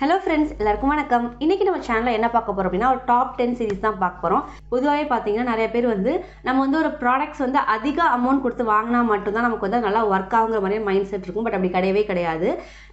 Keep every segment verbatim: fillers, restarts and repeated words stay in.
Hello friends எல்லாருக்கும் வணக்கம் இன்னைக்கு நம்ம சேனல்ல என்ன பார்க்க போறோம் அப்படினா ஒரு டாப் பத்து சீரிஸ் தான் பார்க்க போறோம் பொதுவாவே பாத்தீங்கன்னா நிறைய பேர் வந்து நம்ம வந்து ஒரு products வந்து அதிக amount கொடுத்து வாங்குனா மட்டும் தான் நமக்கு வந்து நல்லா work ஆகுற மாதிரி மைண்ட் செட் இருக்கும் பட் அப்படி கிடையவே கிடையாது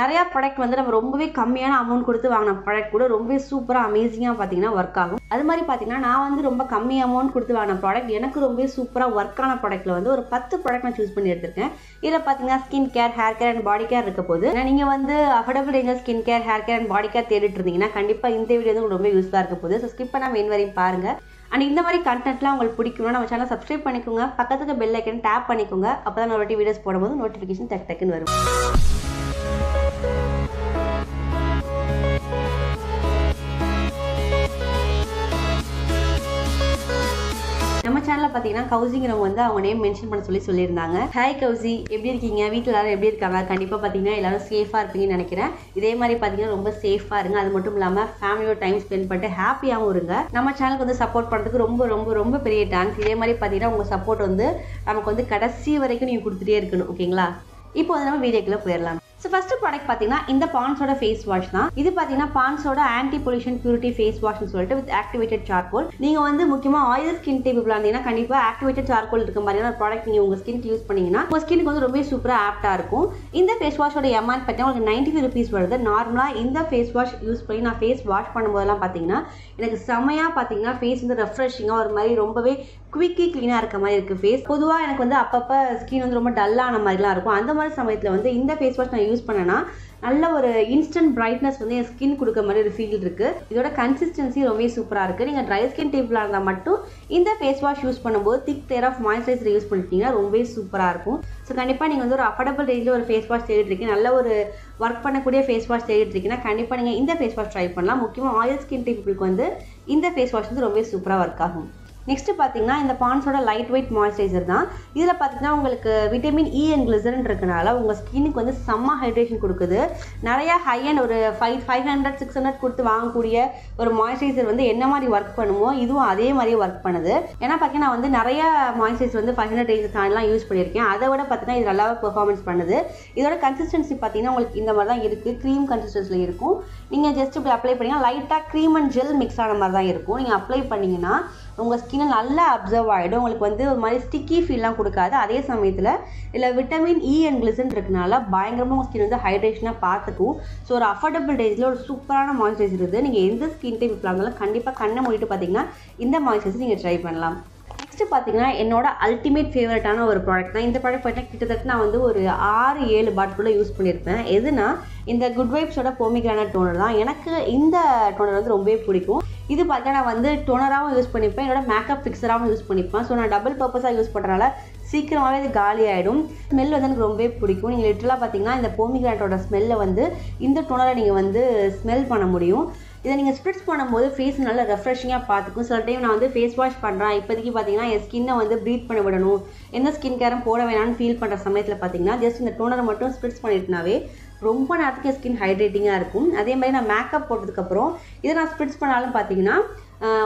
நிறைய product வந்து நம்ம ரொம்பவே கம்மியான amount கொடுத்து வாங்குன product கூட ரொம்பவே சூப்பரா அமேசிங்கா பாத்தீங்கன்னா work ஆகும் அது மாதிரி பாத்தீங்கன்னா நான் வந்து ரொம்ப கம்மி amount கொடுத்து வாங்குன product எனக்கு ரொம்பவே சூப்பரா work ஆன productல வந்து ஒரு பத்து product நான் choose பண்ணி எடுத்துட்டேன் இதுல பாத்தீங்கன்னா skin care hair care and body care இருக்க போகுது நீங்க வந்து affordable range skin care hair care body का தேடிட்டு இருந்தீங்கன்னா கண்டிப்பா இந்த வீடியோ உங்களுக்கு ரொம்ப யூஸ்ஃபுல்லா இருக்க போகுது சோ ஸ்கிப் பண்ணாம end வரைக்கும் பாருங்க and இந்த மாதிரி கண்டென்ட்லாம் உங்களுக்கு பிடிக்கும்னா நம்ம சேனலை சப்ஸ்கிரைப் பண்ணிக்கோங்க பக்கத்துக்கு பெல் ஐகான் டாப் பண்ணிக்கோங்க அப்பதான் நான் ஒவ்வொரு வீடியோஸ் போடும்போது நோட்டிஃபிகேஷன் டக் டக்னு வரும் நம்ம சேனல்ல பாத்தீங்கன்னா கௌசிங்கிறவங்க வந்து அவங்க நேம் மென்ஷன் பண்ண சொல்லி சொல்லிருந்தாங்க ஹாய் கௌசி எப்படி இருக்கீங்க வீட்ல எல்லாரும் எப்படி இருக்காங்க கண்டிப்பா பாத்தீங்கன்னா எல்லாரும் சேஃபா இருப்பீங்கன்னு நினைக்கிறேன் இதே மாதிரி பாத்தீங்கன்னா ரொம்ப சேஃபா இருங்க அது மட்டும் இல்லாம ஃபேமிலியோட டைம் ஸ்பெண்ட் பண்ணிட்டு ஹாப்பியாவும் இருங்க நம்ம சேனலுக்கு வந்து சப்போர்ட் பண்றதுக்கு ரொம்ப ரொம்ப ரொம்ப பெரிய தேங்க்ஸ் இதே மாதிரி பாத்தீங்கன்னா உங்க சப்போர்ட் வந்து நமக்கு வந்து கடைசி வரைக்கும் நீங்க கொடுத்துட்டே இருக்கணும் ஓகேங்களா இப்போ வந்து நம்ம வீடியோக்குள்ள போயிரலாம் So first product पातीना इंदा Pond's ओड़ा face wash ना इधर पातीना Pond's ओड़ा anti pollution purity face wash नु Soaltee with activated charcoal निंगा Vande मुख्यमा oil skin type उपलान देना कंडीपा activated charcoal इरुक्कम बारियाना product निंगा उंगा skin use पन्नींगा उंगा skin कोंदु रोम्बे super apt आ इरुक्कुम इंदा face wash ओड़ा amount पातीना उंगलुक्कु ninety-five rupees वरुदु नॉर्मला इंदा face wash use पन्नी ना face wash पन्नुमोदल्ला पातीना एनक्कु समया पातीना face வந்து refreshing ஆ ஒரு மாதிரி ரொம்பவே குவிக்கி க்ளீனா இருக்க மாதிரி இருக்கு face பொதுவா எனக்கு வந்து அப்பப்ப skin வந்து ரொம்ப dull ஆன மாதிரிலாம் இருக்கும் அந்த மாதிரி சமயத்துல வந்து இந்த face wash நான் யூஸ் பண்ணனா நல்ல ஒரு இன்ஸ்டன்ட் பிரைட்னஸ் வந்து என் ஸ்கின் கொடுக்க மாதிரி ஒரு ஃபீல் இருக்கு இதோட கன்சிஸ்டன்சி ரொம்பவே சூப்பரா இருக்கு நீங்க dry skin typeல இருந்தா மட்டும் இந்த ஃபேஸ் வாஷ் யூஸ் பண்ணும்போது thick there of moisturiser use பண்ணிட்டீங்கன்னா ரொம்பவே சூப்பரா இருக்கும் சோ கண்டிப்பா நீங்க வந்து ஒரு அஃபோர்டபிள் ரேஞ்சில ஒரு ஃபேஸ் வாஷ் தேடிட்டு இருக்கீங்க நல்ல ஒரு வர்க் பண்ணக்கூடிய ஃபேஸ் வாஷ் தேடிட்டு இருக்கீங்கன்னா கண்டிப்பா நீங்க இந்த ஃபேஸ் வாஷ் ட்ரை பண்ணலாம் முக்கியமா oil skin typeகளுக்கு வந்து இந்த ஃபேஸ் வாஷ் வந்து ரொம்பவே சூப்பரா வர்க் ஆகும் नेक्स्ट पातीना इंदा Pond's ओड़ा लाइट वेट मॉइस्चराइजर दान इधर पातीना उंगलुक्कु विटामिन ई एंड ग्लिसरीन इरुक्कनाला उंगा स्किन कु वंदु सम्मा हाइड्रेशन कोडुक्कुदु नरिया हाई एंड ओर five hundred six hundred कोडुत्तु वांगकूडिय ओर मॉइस्चराइजर वंदु एन्ना मारी वर्क पण्णुमो इदुवुम अदे मारी वर्क पण्णुदु एना पातीना वंदु नरिया मॉइस्चराइजर वंदु five hundred रेंज तानला यूज पण्णिरुक्केन अद विड पातीना इदु नल्लावा परफॉर्मेंस पण्णुदु इदोड कंसिस्टेंसी पातीना उंगलुक्कु इंदा मारी दान इरुक्कु क्रीम कंसिस्टेंसीல இருக்கும் நீங்க ஜஸ்ட் இப்படி அப்ளை பண்ணீங்கன்னா லைட்டா கிரீம் அண்ட் ஜெல் மிக்ஸ் ஆன மாதிரி தான் இருக்கும் நீங்க அப்ளை பண்ணீங்கன்னா உங்க ஸ்கின் நல்லா அப்சர்வ் ஆயிடும் உங்களுக்கு வந்து ஒரு மாதிரி ஸ்டிக்கி ஃபீல்லாம் கொடுக்காது அதே சமயத்துல இல்ல விட்டமின் E and glycerin இருக்கனால பயங்கரமா உங்க ஸ்கின் வந்து ஹைட்ரேஷனா பாத்துக்கும் சோ ஒரு அஃபோர்டபிள் ரேஞ்ச்ல ஒரு சூப்பரான மாய்ஸ்சரைசர் இது நீங்க எந்த ஸ்கின் டைப் ப்ளானாலும் கண்டிப்பா கண்ணை மூடிட்டு பாத்தீங்கன்னா இந்த மாய்ஸ்சரைசர் நீங்க ட்ரை பண்ணலாம் நெக்ஸ்ட் பாத்தீங்கன்னா என்னோட அல்டிமேட் ஃபேவரட்டான ஒரு ப்ராடக்ட் தான் இந்த ப்ராடக்ட் பத்தின கிட்டத்தட்ட நான் வந்து ஒரு six seven பாட்டில்ல யூஸ் பண்ணிருப்பேன் எதுனா இந்த குட் வைப்ஸ் ஓட போமிகிரானட் டோனர் தான் எனக்கு இந்த டோனர் வந்து ரொம்பவே பிடிக்கும் இது பார்த்தா நான் வந்து டோனராவும் யூஸ் பண்ணிப்பேன் என்னோட மேக்கப் ஃபிக்ஸராவும் யூஸ் பண்ணிப்பேன் சோ நான் டபுள் பர்பஸா யூஸ் பண்றனால சீக்கிரமாவே இது காலி ஆயிடும் ஸ்மெல் வந்து எனக்கு ரொம்பவே பிடிக்கும் நீங்க லிட்டரலா பாத்தீங்கன்னா இந்த போமிகிரானட்டோட ஸ்மெல்ல வந்து இந்த டோனரை நீங்க வந்து ஸ்மெல் பண்ண முடியும் இத நீங்க ஸ்ப்ரிட்ஸ் பண்ணும்போது ஃபேஸ் நல்லா ரெஃப்ரெஷிங்கா பாத்துக்கும் சில டைம் நான் வந்து ஃபேஸ் வாஷ் பண்றேன் இப்போதைக்கு பாத்தீங்கன்னா என் ஸ்கின்னை வந்து ப்ரீத் பண்ண விடணும் என்ன ஸ்கின் கேரம் போட வேணாம்னு ஃபீல் பண்ற சமயத்துல பாத்தீங்கன்னா ஜஸ்ட் இந்த டோனரை மட்டும் ஸ்ப்ரிட்ஸ் பண்ணிட்டனாவே ரொம்ப நேரத்துக்கு ஸ்கின் ஹைட்ரேட்டிங்கா இருக்கும் அதே மாதிரி நான் மேக்கப் போட்டதுக்கு அப்புறம் இத நான் ஸ்ப்ரிட்ஸ் பண்ணாலும் பாத்தீங்கன்னா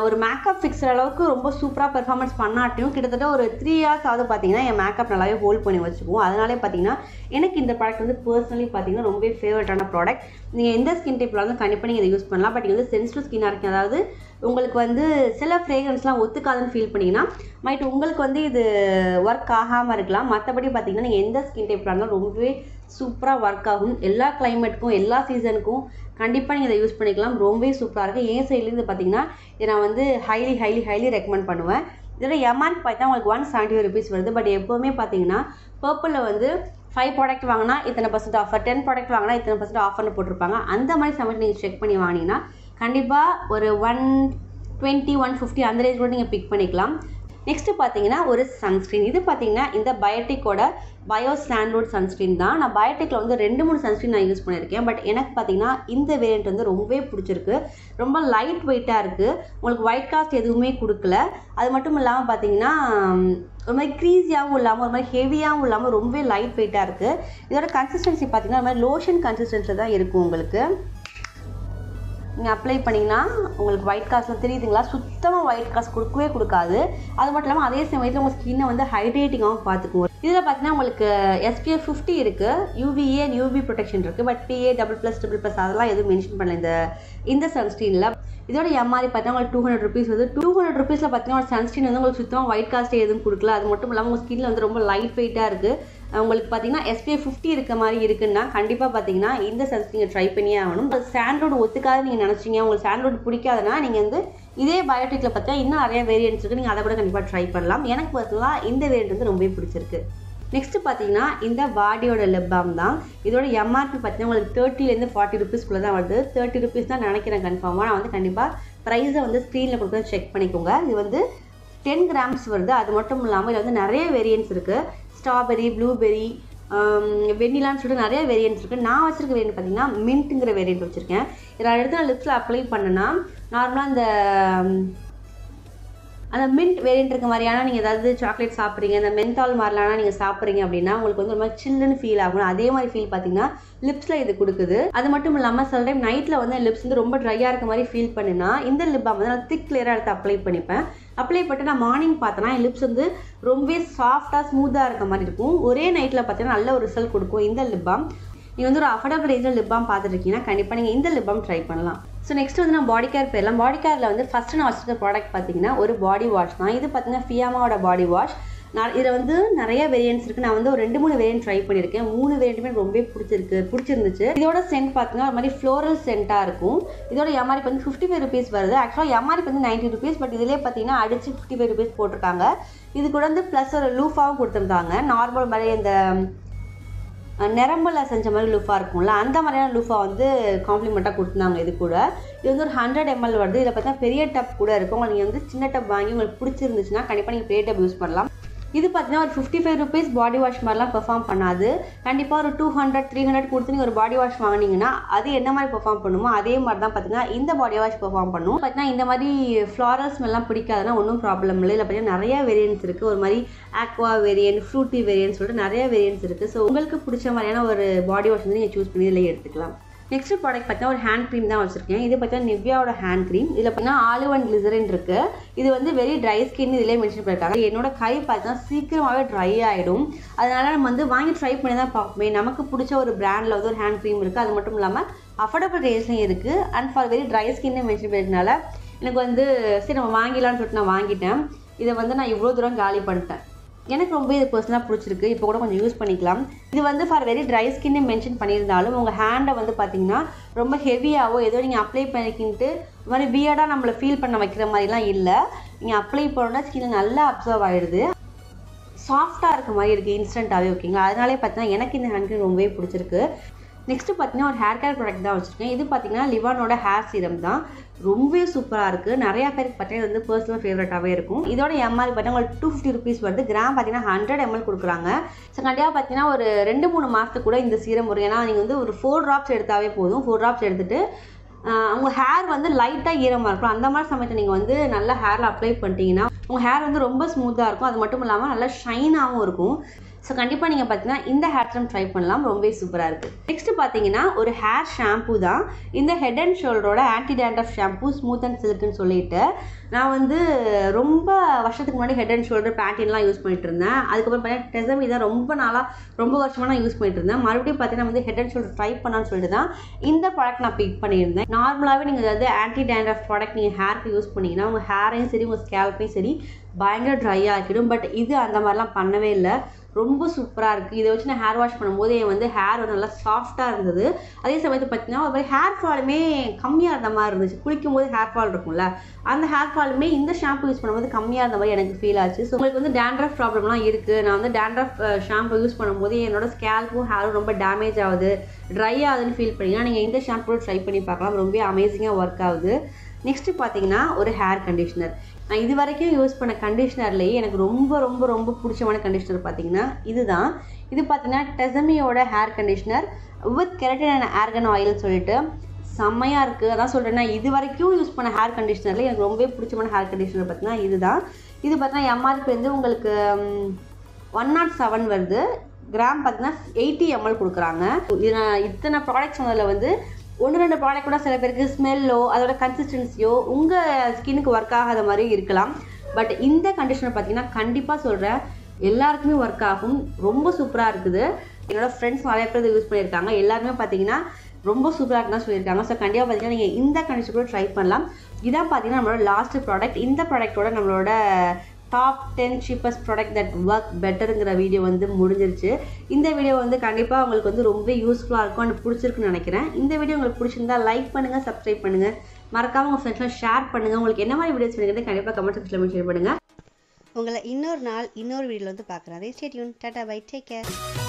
ஒரு மேக்கப் ஃபிக்ஸர் அளவுக்கு ரொம்ப சூப்பரா பெர்ஃபார்மன்ஸ் பண்ணாட்டியும் கிட்டத்தட்ட ஒரு three இயர்ஸ் ஆது பாத்தீங்கன்னா என் மேக்கப் நல்லாவே ஹோல்ட் பண்ணி வச்சுக்கும் அதனாலே பாத்தீங்கன்னா எனக்கு இந்த ப்ராடக்ட் வந்து पर्सनली பாத்தீங்கன்னா ரொம்பவே ஃபேவரட்டான ப்ராடக்ட் நீங்க எந்த ஸ்கின் டைப்ல வந்து கண்டிப்பா நீங்க இத யூஸ் பண்ணலாம் பட் இது சென்சிட்டிவ் ஸ்கினா இருக்கீங்க அதாவது உங்களுக்கு வந்து சில ஃப்ரேக்ரன்ஸ்லாம் ஒத்துக்காதுன்னு ஃபீல் பண்ணீங்கன்னா மைட் உங்களுக்கு வந்து இது வர்க் ஆகாம இருக்கலாம் மத்தபடி பாத்தீங்கன்னா நீங்க எந்த ஸ்கின் டைப்ல இருந்தாலும் ரொம்பவே சூப்பரா வர்க் ஆகும் எல்லா கிளைமேட்க்கும் எல்லா சீசனுக்கும் கண்டிப்பா நீங்க இத யூஸ் பண்ணிக்கலாம் ரொம்பவே சூப்பரா இருக்கு ஏ சைடுல இருந்து பாத்தீங்கன்னா இத நான் வந்து ஹைலி ஹைலி ஹைலி ரெக்கமெண்ட் பண்ணுவேன் இதோட எம்ஆர்பி பார்த்தா உங்களுக்கு one seventy-five rupees வருது பட் எப்பவுமே பாத்தீங்கன்னா பர்பிள்ல வந்து five ப்ராடக்ட் வாங்கினா இத்தனை பர்சன்ட் ஆஃபர் ten ப்ராடக்ட் வாங்கினா இத்தனை பர்சன்ட் ஆஃபர்னு போட்டுருப்பாங்க அந்த மாதிரி சமயத்துல நீங்க செக் பண்ணி வாங்கினா கண்டிப்பா ஒரு one twenty one fifty அந்த ரேஞ்ச் கூட நீங்க பிக் பண்ணிக்கலாம் நெக்ஸ்ட் பாத்தீங்கன்னா ஒரு சன்ஸ்கிரீன் இது பாத்தீங்கன்னா இந்த பயோட்டிக்கோட பயோ சாண்ட்வுட் சன்ஸ்கிரீன் தான் நான் பயோட்டிக்ல வந்து ரெண்டு மூணு சன்ஸ்கிரீன் நான் யூஸ் பண்ணிருக்கேன் பட் எனக்கு பாத்தீங்கன்னா இந்த வேரியன்ட் வந்து ரொம்பவே பிடிச்சிருக்கு ரொம்ப லைட் வெயிட்டா இருக்கு உங்களுக்கு ஒயிட் காஸ்ட் எதுவுமே கொடுக்கல அது மட்டும் இல்லாம பாத்தீங்கன்னா ஒரு மாதிரி கிரீஸியாவும் இல்லாம ஒரு மாதிரி ஹெவியாவும் இல்லாம ரொம்பவே லைட் வெயிட்டா இருக்கு இதோட கன்சிஸ்டன்சி பாத்தீங்கன்னா ஒரு மாதிரி லோஷன் கன்சிஸ்டன்சில தான் இருக்கும் உங்களுக்கு நீங்கள் அப்ளை பண்ணிங்கன்னா உங்களுக்கு ஒயிட் காஸ்ட்டில் தெரியுதுங்களா, சுத்தமாக ஒயிட் காஸ்ட் கொடுக்கவே கொடுக்காது. அது மட்டும் இல்லாமல் அதே சமயத்தில் உங்கள் ஸ்கின்னை வந்து ஹைட்ரேட்டிங்காகவும் பார்த்துக்குவோம். இதில் பார்த்தீங்கன்னா உங்களுக்கு எஸ்பிஎஃப் ஃபிஃப்டி இருக்குது, யூவிஏ அண்ட் யூவி ப்ரொடெக்ஷன் இருக்குது, but PA double plus double plus அதெல்லாம் எதுவும் மென்ஷன் பண்ணல இந்த இந்த சன்ஸ்க்ரீனில். இதோட எம்ஆர்ஐ பார்த்தீங்கன்னா உங்களுக்கு டூ ஹண்ட்ரட் ருபீஸ் வந்து டூ ஹண்ட்ரட் ருபீஸில் பார்த்தீங்கன்னா ஒரு சன்ஸ்க்ரீன் வந்து உங்களுக்கு சுத்தமாக ஒயிட் காஸ்ட்டே எதுவும் கொடுக்கல. அது மட்டும் இல்லாமல் உங்கள் ஸ்கின்னில் வந்து ரொம்ப லைட் வெயிட்டாக இருக்குது. உங்களுக்கு பார்த்தீங்கன்னா எஸ்பிஎஃப் ஃபிஃப்டி இருக்க மாதிரி இருக்குன்னா கண்டிப்பாக பார்த்தீங்கன்னா இந்த சன்ஸ்கிரீனை ட்ரை பண்ணியே ஆகணும். சாண்ட்ரோடு ஒத்துக்காது நீங்கள் நினச்சிங்க, உங்களுக்கு சாண்ட்ரோடு பிடிக்காதுன்னா நீங்கள் வந்து இதே பயோட்டிக்கில் பார்த்தீங்கன்னா இன்னும் நிறைய வேரியன்ட்ஸ் இருக்குது, நீங்கள் அதை கூட கண்டிப்பாக ட்ரை பண்ணலாம். எனக்கு பார்த்தீங்கன்னா இந்த வேரியன்ட் வந்து ரொம்பவே பிடிச்சிருக்கு. நெக்ஸ்ட்டு பார்த்தீங்கன்னா இந்த பாடியோட லிப் பாம் தான். இதோட எம்ஆர்பி பார்த்தீங்கன்னா உங்களுக்கு தேர்ட்டிலேருந்து ஃபார்ட்டி ருபீஸ்க்குள்ளே தான் வருது. தேர்ட்டி ருபீஸ் தான் நினைக்கிறேன் கன்ஃபார்மாக. நான் வந்து கண்டிப்பாக ப்ரைஸை வந்து ஸ்க்ரீனில் கொடுத்து செக் பண்ணிக்கோங்க. இது வந்து டென் கிராம்ஸ் வருது. அது மட்டும் இல்லாமல் இதில் வந்து நிறைய வேரியன்ட்ஸ் இருக்குது. ஸ்ட்ராபெரி, ப்ளூபெரி, வெண்ணிலான்னு சொல்லிட்டு நிறைய வேரியன்ட்ஸ் இருக்குது. நான் வச்சுருக்க வேரியன்ட் பார்த்தீங்கன்னா மின்ட்டுங்கிற வேரியன்ட் வச்சுருக்கேன். இதில் அடுத்து நான் லிப்ஸில் அப்ளை பண்ணேன்னா நார்மலாக அந்த அந்த மின்ட் வேரியன்ட் இருக்க மாதிரியான நீங்கள் ஏதாவது சாக்லேட் சாப்பிட்றீங்க, இந்த மென்தால் மாதிரிலானா நீங்கள் சாப்பிட்றீங்க அப்படின்னா உங்களுக்கு வந்து ஒரு மாதிரி சில்லுன்னு ஃபீல் ஆகணும். அதே மாதிரி ஃபீல் பார்த்தீங்கன்னா லிப்ஸில் இது கொடுக்குது. அது மட்டும் இல்லாமல் சில டைம் நைட்டில் வந்து லிப்ஸ் வந்து ரொம்ப ட்ரையாக இருக்க மாதிரி ஃபீல் பண்ணினா இந்த லிப் வந்து நான் திக் லேயராக எடுத்து அப்ளை பண்ணிப்பேன். அப்ளை பண்ணிட்டு நான் மார்னிங் பார்த்தேன்னா என் லிப்ஸ் வந்து ரொம்பவே சாஃப்டாக ஸ்மூத்தாக இருக்க மாதிரி இருக்கும். ஒரே நைட்டில் பார்த்தீங்கன்னா நல்ல ஒரு ரிசல்ட் கொடுக்கும் இந்த லிப் பாம். நீங்கள் வந்து ஒரு அஃபோர்டபுள் ரேஞ்சில் லிப் பாம் பார்த்துருக்கீங்கன்னா கண்டிப்பாக நீங்கள் இந்த லிப் பாம் ட்ரை பண்ணலாம். ஸோ நெக்ஸ்ட் வந்து நான் பாடி கேர் போயிடலாம். பாடி கேரில் வந்து ஃபஸ்ட்டு நான் வச்சுருக்க ப்ராடக்ட் பார்த்தீங்கன்னா ஒரு பாடி வாஷ் தான். இது பார்த்தீங்கன்னா ஃபியாமாவோட பாடி வாஷ். நான் இதில் வந்து நிறைய வேரியன்ட்ஸ் இருக்குது. நான் வந்து ஒரு ரெண்டு மூணு வேரியன்ட் ட்ரை பண்ணியிருக்கேன். மூணு வேரியன்ட்டுமே ரொம்பவே பிடிச்சிருக்கு பிடிச்சிருந்துச்சு இதோட சென்ட் பார்த்தீங்கன்னா ஒரு மாதிரி ஃப்ளோரல் சென்ட்டாக இருக்கும். இதோட எம்ஆர்பி வந்து ஃபிஃப்டி ஃபைவ் ருபீஸ் வருது. ஆக்சுவலாக எம்ஆர்பி வந்து நைன்ட்டி ருபீஸ், பட் இதிலே பார்த்தீங்கன்னா அடிச்சு ஃபிஃப்டி ஃபைவ் ருபீஸ் போட்டிருக்காங்க. இது கூட வந்து ப்ளஸ் ஒரு லூஃபாவும் கொடுத்துருந்தாங்க. நார்மல் மாதிரி இந்த நிரம்பல செஞ்ச மாதிரி லூஃபா இருக்கும்ல, அந்த மாதிரியான லூஃபா வந்து காம்ப்ளிமெண்ட்டாக கொடுத்துருந்தாங்க. இது கூட இது வந்து ஒரு ஹண்ட்ரட் எம்எல் வருது. இதில் பார்த்தா பெரிய டப் கூட இருக்கும். உங்களுக்கு நீங்கள் வந்து சின்ன டப் வாங்கி உங்களுக்கு பிடிச்சிருந்துச்சுன்னா கண்டிப்பாக நீங்கள் பெரிய டப் யூஸ் பண்ணலாம். இது பார்த்தீங்கன்னா ஒரு fifty five rupees body wash மாதிரிலாம் பெர்ஃபார்ம் பண்ணாது. கண்டிப்பாக ஒரு டூ ஹண்ட்ரட் த்ரீ ஹண்ட்ரட் கொடுத்து நீங்கள் ஒரு பாடி வாஷ் வாங்கினீங்கன்னா அது என்ன மாதிரி பெர்ஃபார்ம் பண்ணுமோ அதே மாதிரி தான் பார்த்தீங்கன்னா இந்த பாடி வாஷ் பெர்ஃபார்ம் பண்ணும். பார்த்தீங்கன்னா இந்த மாதிரி ஃப்ளாரல் ஸ்மெல்லாம் பிடிக்காதுன்னா ஒன்றும் ப்ராப்ளம் இல்லை. இல்லை பார்த்தீங்கன்னா நிறையா வேரியன்ட்ஸ் இருக்குது. ஒரு மாதிரி ஆக்வா வேரியன்ட், ஃப்ரூட்டி வேரியன்ட் சொல்லிட்டு நிறைய வேரியன்ட்ஸ் இருக்குது. ஸோ உங்களுக்கு பிடிச்ச மாதிரியான ஒரு பாடி வாஷ் வந்து நீங்கள் சூஸ் பண்ணி இதில் எடுத்துக்கலாம். நெக்ஸ்ட் ப்ராடக்ட் பார்த்தீங்கன்னா ஒரு ஹேண்ட் க்ரீம் தான் வச்சுருக்கேன். இது பார்த்தீங்கன்னா நிவ்யாவோட ஹேண்ட் க்ரீம். இதில் பார்த்தீங்கன்னா ஆலிவ் அண்ட் கிளிசரின் இருக்குது. இது வந்து வெரி ட்ரை ஸ்கின் இதிலே மென்ஷன் பண்ணியிருக்காங்க. என்னோட கை பார்த்தீங்கன்னா சீக்கிரமாகவே ட்ரை ஆகிடும். அதனால் நம்ம வந்து வாங்கி ட்ரை பண்ணி தான் பார்ப்போமே. நமக்கு பிடிச்ச ஒரு பிராண்டில் வந்து ஒரு ஹேண்ட் க்ரீம் இருக்குது. அது மட்டும் இல்லாமல் அஃபோர்டபுள் ரேட்லையும் இருக்குது. அண்ட் ஃபார் வெரி ட்ரை ஸ்கின்னு மென்ஷன் பண்ணியிருக்கனால எனக்கு வந்து சரி நம்ம வாங்கிடலான்னு சொல்லிட்டு நான் வாங்கிட்டேன். இதை வந்து நான் இவ்வளோ தூரம் காலி பண்ணிட்டேன். எனக்கு ரொம்ப இது பர்சனலாக பிடிச்சிருக்கு. இப்போ கூட கொஞ்சம் யூஸ் பண்ணிக்கலாம். இது வந்து ஃபார் வெரி ட்ரை ஸ்கின்னு மென்ஷன் பண்ணியிருந்தாலும் உங்கள் ஹேண்டை வந்து பார்த்தீங்கன்னா ரொம்ப ஹெவியாகவோ ஏதோ நீங்கள் அப்ளை பண்ணிக்கிட்டு இது மாதிரி வியர்டாக நம்மளை ஃபீல் பண்ண வைக்கிற மாதிரிலாம் இல்லை. நீங்கள் அப்ளை பண்ணோன்னா ஸ்கின் நல்லா அப்சர்வ் ஆகிடுது, சாஃப்டாக இருக்க மாதிரி இருக்குது இன்ஸ்டண்ட்டாகவே. ஓகேங்களா, அதனாலே பார்த்தீங்கன்னா எனக்கு இந்த ஹேண்ட் க்ரீம் ரொம்பவே பிடிச்சிருக்கு. நெக்ஸ்ட்டு பார்த்தீங்கன்னா ஒரு ஹேர் கேர் ப்ராடக்ட் தான் வச்சுருக்கேன். இது பார்த்தீங்கன்னா லிவானோட ஹேர் சீரம் தான். ரொம்பவே சூப்பராக இருக்குது. நிறையா பேருக்கு பார்த்தீங்கன்னா இது வந்து பர்சனல் ஃபேவரட்டாகவே இருக்கும். இதோட எம்ஆர்பி பார்த்தீங்கன்னா உங்களுக்கு டூ ஃபிஃப்டி ருபீஸ் வருது. கிராம் பார்த்தீங்கன்னா ஹண்ட்ரட் எம்எல் கொடுக்குறாங்க. ஸோ கண்டிப்பாக பார்த்தீங்கன்னா ஒரு ரெண்டு மூணு மாதத்துக்கு கூட இந்த சீரம் வரும். ஏன்னா நீங்கள் வந்து ஒரு ஃபோர் ட்ராப்ஸ் எடுத்தாவே போதும். ஃபோர் ட்ராப்ஸ் எடுத்துகிட்டு உங்கள் ஹேர் வந்து லைட்டாக ஈரமாக இருக்கும். அந்த மாதிரி சமயத்தில் நீங்கள் வந்து நல்லா ஹேரில் அப்ளை பண்ணிட்டீங்கன்னா உங்கள் ஹேர் வந்து ரொம்ப ஸ்மூத்தாக இருக்கும். அது மட்டும் இல்லாமல் நல்லா ஷைனாகவும் இருக்கும். ஸோ கண்டிப்பாக நீங்கள் பார்த்தீங்கன்னா இந்த ஹேர் ட்ரம் ட்ரை பண்ணலாம். ரொம்பவே சூப்பராக இருக்குது. நெக்ஸ்ட்டு பார்த்தீங்கன்னா ஒரு ஹேர் ஷாம்பூ தான். இந்த ஹெட் அண்ட் ஷோல்டரோட anti dandruff shampoo, smooth and சில்க்குன்னு சொல்லிட்டு நான் வந்து ரொம்ப வருஷத்துக்கு முன்னாடி ஹெட் அண்ட் ஷோல்டர் பேண்டின்லாம் யூஸ் பண்ணிட்டு இருந்தேன். அதுக்கப்புறம் பார்த்தீங்கன்னா டெசமி தான் ரொம்ப நாளாக ரொம்ப வருஷமாக நான் யூஸ் பண்ணிட்டு இருந்தேன். மறுபடியும் பார்த்தீங்கன்னா வந்து ஹெட் அண்ட் ஷோல்டர் ட்ரை பண்ணான்னு சொல்லிட்டு தான் இந்த ப்ராடக்ட் நான் பிக் பண்ணியிருந்தேன். நார்மலாகவே நீங்கள் அதாவது ஆன்டி டேண்ட்ரஃப் ப்ராடக்ட் நீங்கள் ஹேருக்கு யூஸ் பண்ணிங்கன்னா உங்கள் ஹேரையும் சரி உங்கள் ஸ்கேல்ப்பையும் சரி பயங்கர ட்ரை ஆகிடும். பட் இது அந்த மாதிரிலாம் பண்ணவே இல்லை. ரொம்ப சூப்பராக இருக்குது. இதை வச்சு நான் ஹேர் வாஷ் பண்ணும்போது என் வந்து ஹேர் வந்து நல்லா சாஃப்டாக இருந்தது. அதே சமயத்தில் பார்த்தீங்கன்னா ஒரு மாதிரி ஹேர் ஃபாலுமே கம்மியாக இருந்த மாதிரி இருந்துச்சு. குளிக்கும் போது ஹேர் ஃபால் இருக்கும்ல, அந்த ஹேர் ஃபாலுமே இந்த ஷாம்பு யூஸ் பண்ணும்போது கம்மியாக இருந்த மாதிரி எனக்கு ஃபீல் ஆச்சு. ஸோ உங்களுக்கு வந்து டேண்ட்ரஃப் ப்ராப்ளம்லாம் இருக்குது. நான் வந்து டேண்ட்ரஃப் ஷாம்பு யூஸ் பண்ணும்போது என்னோட ஸ்கேல்ப்பும் ஹேரும் ரொம்ப டேமேஜ் ஆகுது, ட்ரை ஆகுதுன்னு ஃபீல் பண்ணிங்கன்னா நீங்கள் இந்த ஷாம்பு ட்ரை பண்ணி பார்க்கலாம். ரொம்ப அமேசிங்காக ஒர்க் ஆகுது. நெக்ஸ்ட்டு பார்த்தீங்கன்னா ஒரு ஹேர் கண்டிஷ்னர். நான் இது வரைக்கும் யூஸ் பண்ண கண்டிஷ்னர்லேயே எனக்கு ரொம்ப ரொம்ப ரொம்ப பிடிச்சமான கண்டிஷ்னர் பார்த்தீங்கன்னா இது தான். இது பார்த்தீங்கன்னா டெசமியோட hair conditioner with keratin and argan oil சொல்லிட்டு செம்மையாக இருக்குது. அதான் சொல்கிறேன்னா இது வரைக்கும் யூஸ் பண்ண ஹேர் கண்டிஷ்னரில் எனக்கு ரொம்பவே பிடிச்சமான ஹேர் கண்டிஷ்னர் பார்த்தீங்கன்னா இது தான். இது பார்த்தீங்கன்னா எம்ஆர்பி வந்து உங்களுக்கு ஒன் நாட் செவன் வருது. கிராம் பார்த்தீங்கன்னா எயிட்டி எம்எல் கொடுக்குறாங்க. இது நான் இத்தனை ப்ராடக்ட்ஸ் அதில் வந்து ஒன்று ரெண்டு ப்ராடக்ட் கூட சில பேருக்கு ஸ்மெல்லோ அதோட கன்சிஸ்டன்சியோ உங்கள் ஸ்கின்னுக்கு ஒர்க் ஆகாத மாதிரி இருக்கலாம். பட் இந்த கண்டிஷனர் பார்த்தீங்கன்னா கண்டிப்பாக சொல்கிறேன் எல்லாருக்குமே ஒர்க் ஆகும். ரொம்ப சூப்பராக இருக்குது. என்னோடய ஃப்ரெண்ட்ஸ் நிறைய பேர் யூஸ் பண்ணியிருக்காங்க. எல்லாருமே பார்த்தீங்கன்னா ரொம்ப சூப்பராக இருக்குன்னு சொல்லியிருக்காங்க. ஸோ கண்டிப்பாக பார்த்தீங்கன்னா நீங்கள் இந்த கண்டிஷனர் கூட ட்ரை பண்ணலாம். இதான் பார்த்தீங்கன்னா நம்மளோட லாஸ்ட் ப்ராடக்ட். இந்த ப்ராடக்டோட நம்மளோட top ten cheapest product that work பெட்டருங்கிற வீடியோ வந்து முடிஞ்சிருச்சு. இந்த வீடியோ வந்து கண்டிப்பாக உங்களுக்கு வந்து ரொம்ப யூஸ்ஃபுல்லாக இருக்கும் அண்ட் பிடிச்சிருக்குன்னு நினைக்கிறேன். இந்த வீடியோ உங்களுக்கு பிடிச்சிருந்தா லைக் பண்ணுங்கள், சப்ஸ்கிரைப் பண்ணுங்கள், மறக்காமல் உங்கள் ஃப்ரெண்ட்ஸ்லாம் ஷேர் பண்ணுங்கள். உங்களுக்கு என்ன மாதிரி வீடியோஸ் வேணுங்கிறது கண்டிப்பாக கமெண்ட் செக்ஷனில் ஷேர் பண்ணுங்கள். உங்களை இன்னொரு நாள் இன்னொரு வீடியோவில் வந்து பார்க்குறேன். Stay tune. Tata bye, take care.